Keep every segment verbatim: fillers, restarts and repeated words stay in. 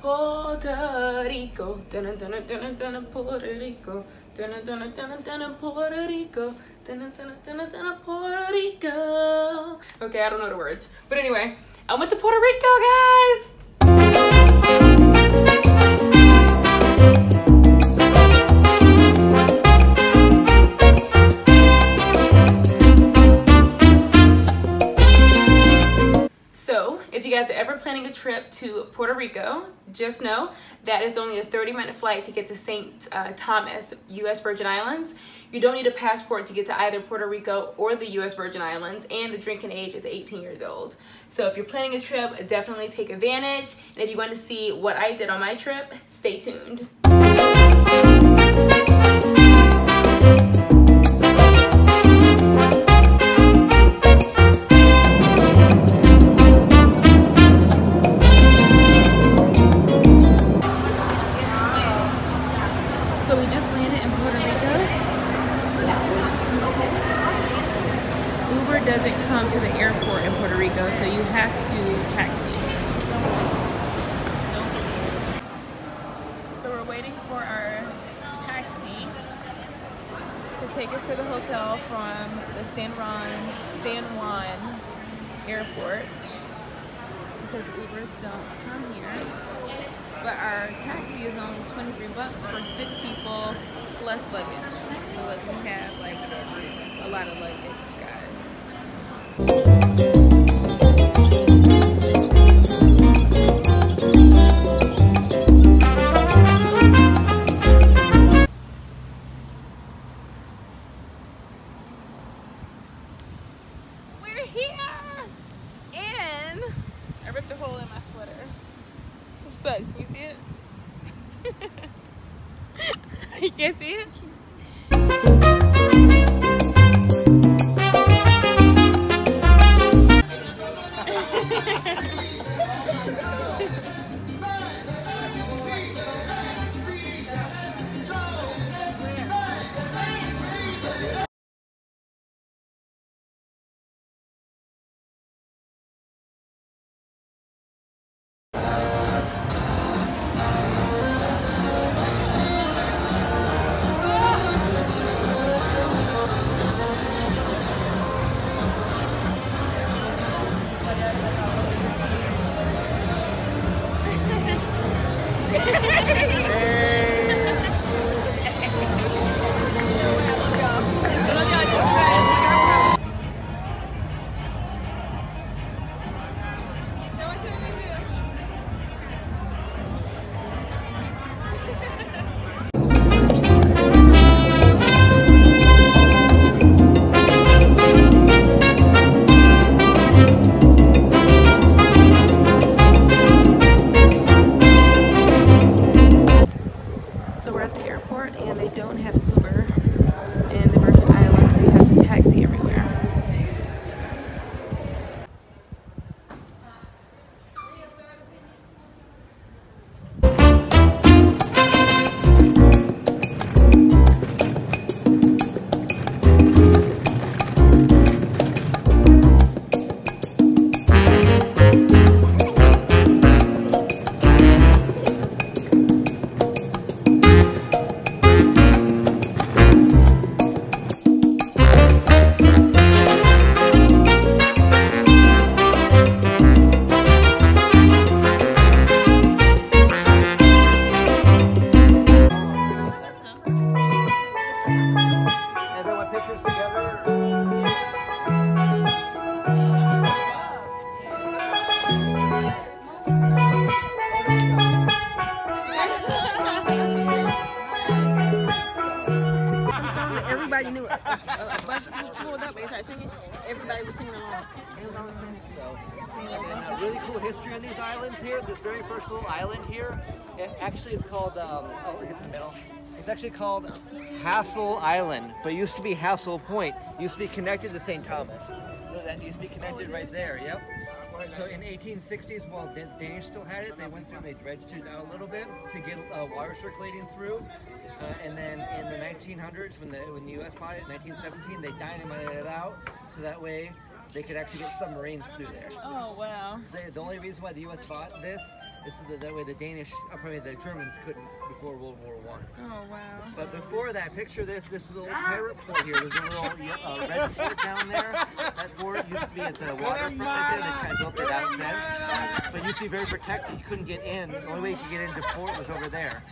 Puerto Rico, dun dun dun dun dun, Puerto Rico, dun dun dun dun, Puerto Rico, dun dun dun dun, Puerto Rico. Okay, I don't know the words, but anyway, I went to Puerto Rico, guys. If you guys are ever planning a trip to Puerto Rico, just know that it's only a thirty minute flight to get to Saint Uh, Thomas, U S Virgin Islands. You don't need a passport to get to either Puerto Rico or the U S Virgin Islands, and the drinking age is eighteen years old. So if you're planning a trip, definitely take advantage. And if you want to see what I did on my trip, stay tuned. Take us to the hotel from the San Juan, San Juan airport, because Ubers don't come here. But our taxi is only twenty-three bucks for six people plus luggage. So like we have like a lot of luggage, guys. You can't see it? Everybody was singing along. It was always funny. So, yeah, really cool history on these islands here. This very first little island here, it actually is called, um, oh, look at the middle. It's actually called Hassel Island, but it used to be Hassel Point. It used to be connected to Saint Thomas. So that used to be connected right there, yep. So in eighteen sixties, while the Danish still had it, they went through and they dredged it out a little bit to get uh, water circulating through. Uh, and then in the nineteen hundreds, when the, when the U S bought it in nineteen seventeen, they dynamited it out so that way they could actually get submarines through there. Oh, wow. So the only reason why the U S bought this This is the, that way the Danish, uh, probably the Germans couldn't before World War One. Oh, wow. But before that, picture this. This is the old pirate port here. There's a little uh, red fort down there. That fort used to be at the waterfront right there. They kind of built it out since. But it used to be very protected. You couldn't get in. The only way you could get into port was over there.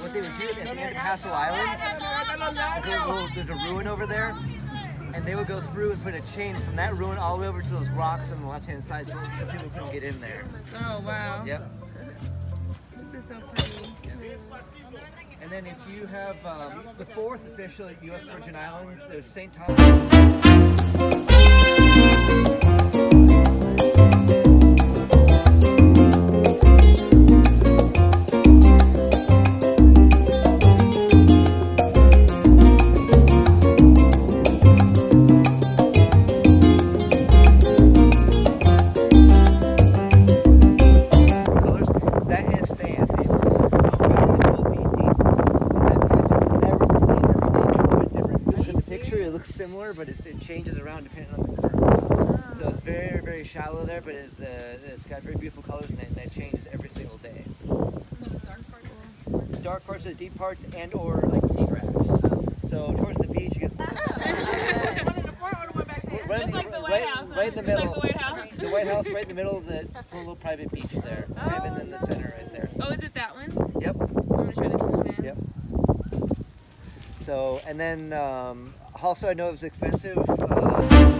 What they would do at the end of Hassel Island, there's a, little, there's a ruin over there. And they would go through and put a chain from that ruin all the way over to those rocks on the left-hand side so people couldn't get in there. Oh, wow. Yep. This is so pretty. Yep. And then if you have um, the fourth official at U S Virgin Islands, there's Saint Thomas. But it, it changes around depending on the curve. So it's very, very shallow there, but it, uh, it's got very beautiful colors, and that, that changes every single day. So the dark parts are the dark parts are the deep parts, and or like seagrass. So towards the beach, you get some... Just like the White House. Right in the middle. The White House right in the middle of the full little private beach there. Oh, right in the center right there. Oh, is it that one? Yep. I'm going to try to zoom in. Yep. So, and then... Um, Also, I know it was expensive. Uh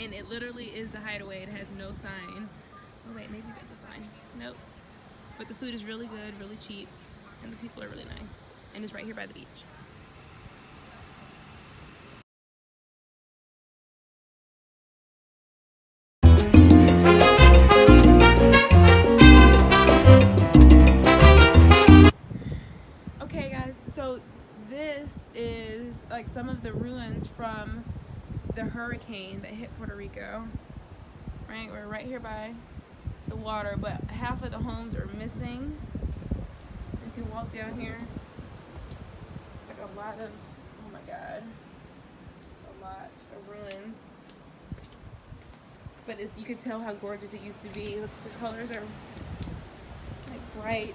And it literally is the hideaway. It has no sign. Oh wait, maybe there's a sign. Nope. But the food is really good, really cheap, and the people are really nice. And it's right here by the beach. Okay guys, so this is like some of the ruins from the hurricane that hit Puerto Rico. Right, we're right here by the water, but half of the homes are missing. You can walk down here. It's like a lot of, oh my god, just a lot of ruins. But it's, you can tell how gorgeous it used to be. Look, the colors are like bright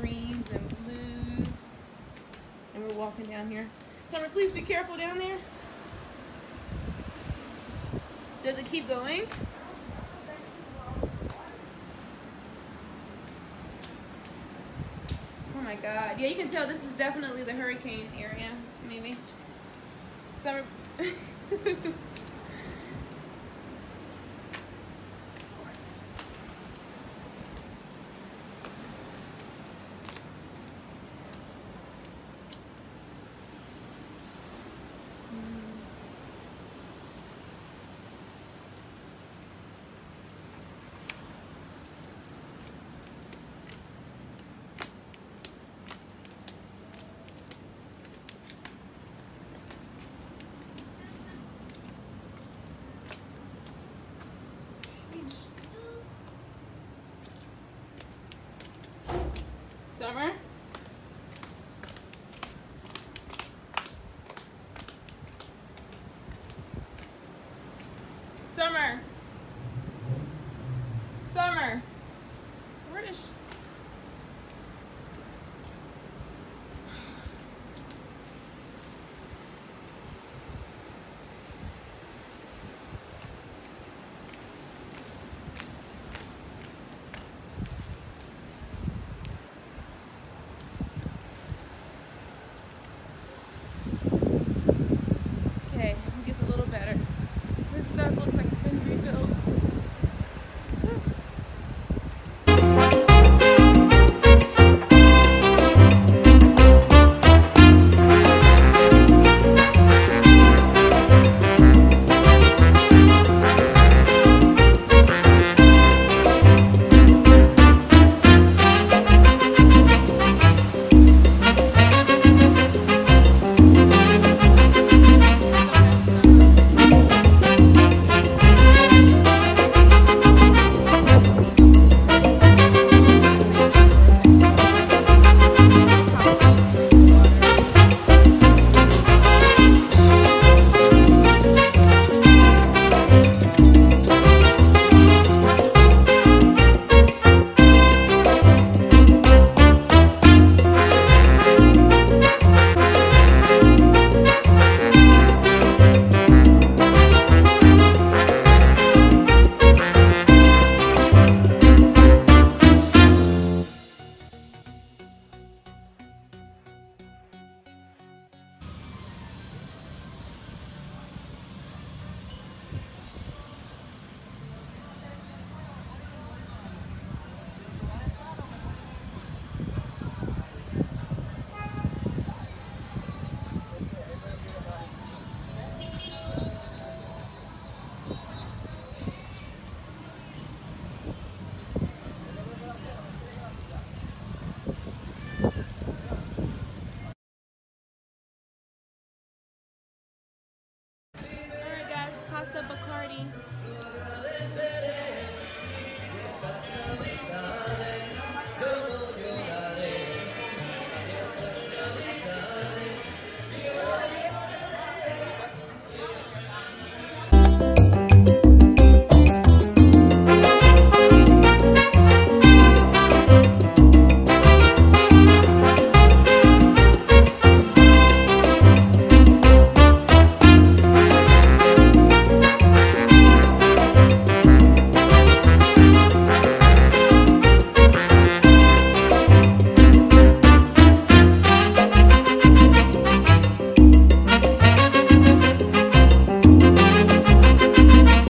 greens and blues. And we're walking down here. Summer, please be careful down there. Does it keep going? Oh my god. Yeah, you can tell this is definitely the hurricane area, maybe. Summer.